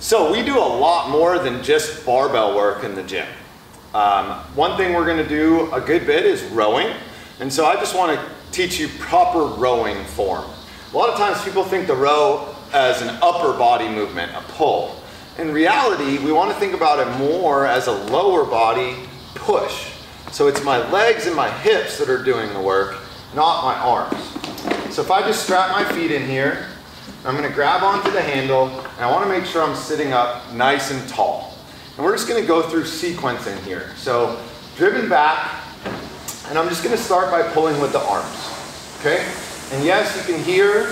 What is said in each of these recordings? So we do a lot more than just barbell work in the gym. One thing we're gonna do a good bit is rowing. And so I just wanna teach you proper rowing form. A lot of times people think the row as an upper body movement, a pull. In reality, we wanna think about it more as a lower body push. So it's my legs and my hips that are doing the work, not my arms. So if I just strap my feet in here, I'm gonna grab onto the handle, and I wanna make sure I'm sitting up nice and tall. And we're just gonna go through sequencing here. So driven back, and I'm just gonna start by pulling with the arms, okay? And yes, you can hear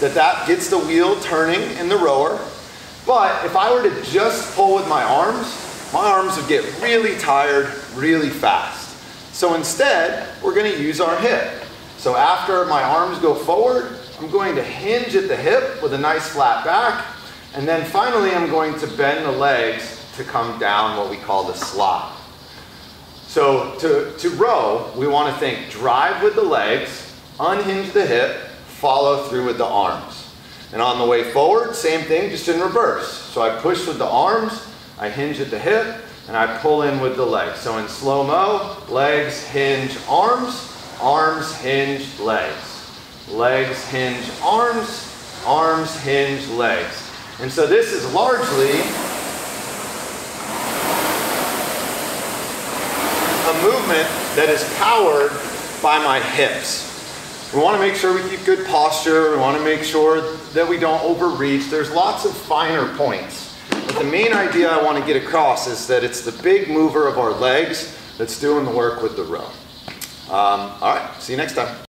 that that gets the wheel turning in the rower, but if I were to just pull with my arms would get really tired really fast. So instead, we're gonna use our hip. So after my arms go forward, I'm going to hinge at the hip with a nice flat back, and then finally I'm going to bend the legs to come down what we call the slide. So to row, we want to think drive with the legs, unhinge the hip, follow through with the arms. And on the way forward, same thing, just in reverse. So I push with the arms, I hinge at the hip, and I pull in with the legs. So in slow-mo, legs, hinge, arms, arms, hinge, legs. Legs, hinge, arms, arms, hinge, legs. And so this is largely a movement that is powered by my hips. We want to make sure we keep good posture. We want to make sure that we don't overreach. There's lots of finer points. But the main idea I want to get across is that it's the big mover of our legs that's doing the work with the row. All right, see you next time.